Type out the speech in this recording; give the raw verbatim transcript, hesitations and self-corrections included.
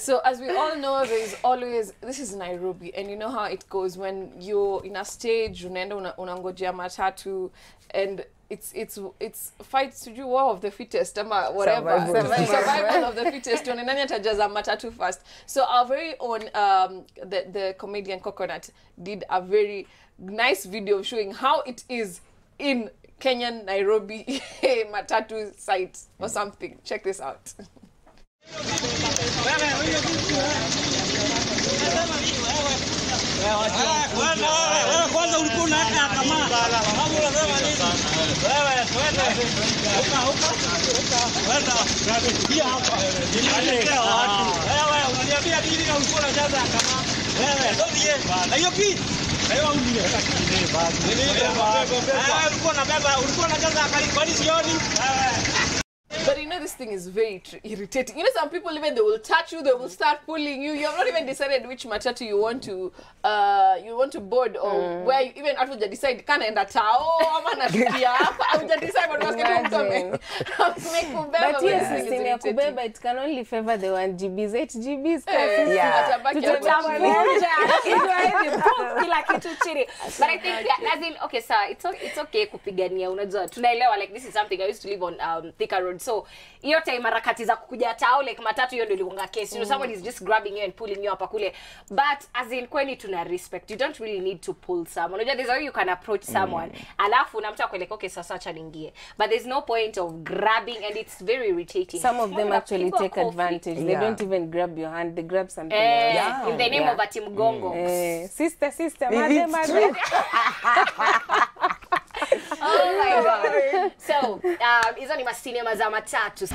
So as we all know, there's always, this is Nairobi, and you know how it goes when you're in a stage, unaenda unangojea matatu, and it's it's it's fight to do war of the fittest, whatever. Survival, Survival of the fittest. matatu first. So our very own um the, the comedian Coconut did a very nice video showing how it is in Kenyan Nairobi matatu site or something. Check this out. But you know, this thing is very irritating. You know, some people, even they will touch you, they will start pulling you. You have not even decided which matatu you want to, uh, you want to board, or mm. where you even after you decide, can I end a tao? I'm not sure. I will decide what was going to come. But yes, in Kubeba, it can only favor the one G Bs, eight G Bs. Hey, yeah. But I think, as in, okay, sir, it's okay, it's okay, kupigania unajua. Tunaelewa, like this is something I used to live on um, Thika Road. So, iyo time marakati za kukuja tao, like matatu yondo liwonga case. You know, someone is just grabbing you and pulling you up akule. But, as in, kweni tuna respect. You don't really need to pull someone. There's a way you can approach someone. Mm. Alafu, na mtu akwe like, okay, sasa acha ningie. But there's no point of grabbing, and it's very irritating. Some of them Mwana actually take advantage. Yeah. They don't even grab your hand. They grab something eh, else. Yeah. In the name yeah. of atimgongo. Mm. Eh, sister, sister, madre, madre. Oh my God. So, um, hizo ni masini mazama tatu.